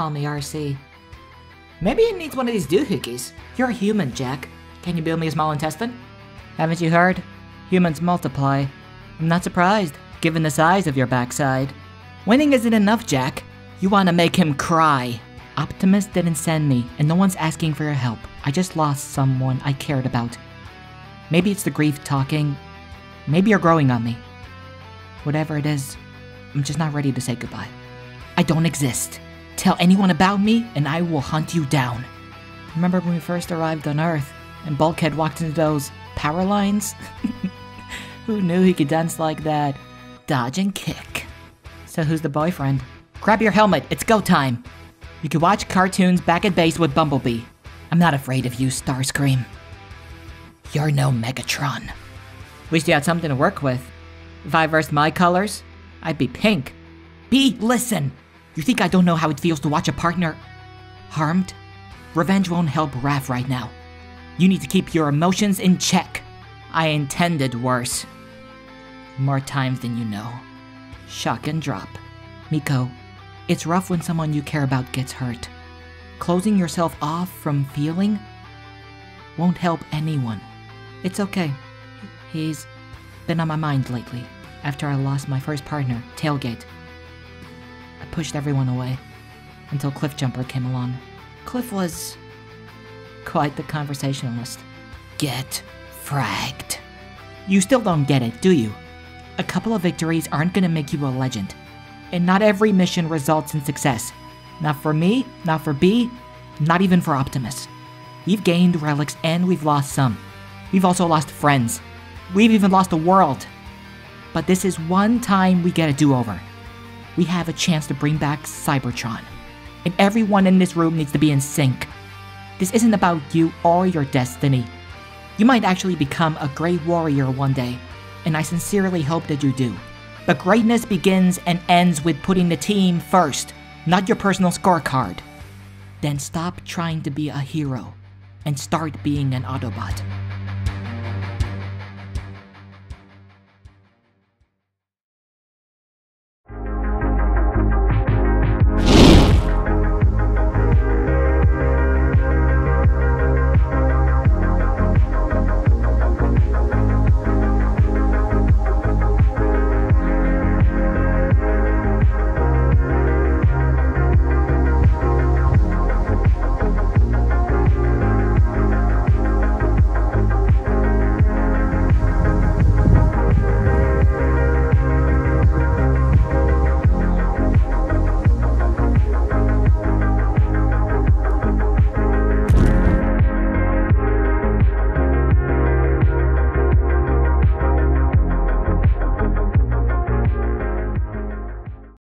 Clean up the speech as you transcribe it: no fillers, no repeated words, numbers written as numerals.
call me RC. Maybe it needs one of these doohickeys. You're a human, Jack. Can you build me a small intestine? Haven't you heard? Humans multiply. I'm not surprised, given the size of your backside. Winning isn't enough, Jack. You want to make him cry. Optimus didn't send me, and no one's asking for your help. I just lost someone I cared about. Maybe it's the grief talking. Maybe you're growing on me. Whatever it is, I'm just not ready to say goodbye. I don't exist. Tell anyone about me, and I will hunt you down. Remember when we first arrived on Earth, and Bulkhead walked into those power lines? Who knew he could dance like that? Dodge and kick. So who's the boyfriend? Grab your helmet, it's go time! You can watch cartoons back at base with Bumblebee. I'm not afraid of you, Starscream. You're no Megatron. Wish you had something to work with. If I versed my colors, I'd be pink. B, listen! You think I don't know how it feels to watch a partner harmed? Revenge won't help Raph right now. You need to keep your emotions in check. I intended worse. More times than you know. Shock and drop. Miko, it's rough when someone you care about gets hurt. Closing yourself off from feeling won't help anyone. It's okay. He's been on my mind lately. After I lost my first partner, Tailgate, I pushed everyone away until Cliffjumper came along. Cliff was quite the conversationalist. Get fragged. You still don't get it, do you? A couple of victories aren't gonna make you a legend. And not every mission results in success. Not for me, not for B, not even for Optimus. We've gained relics and we've lost some. We've also lost friends. We've even lost the world. But this is one time we get a do-over. We have a chance to bring back Cybertron. And everyone in this room needs to be in sync. This isn't about you or your destiny. You might actually become a great warrior one day, and I sincerely hope that you do. But greatness begins and ends with putting the team first, not your personal scorecard. Then stop trying to be a hero and start being an Autobot.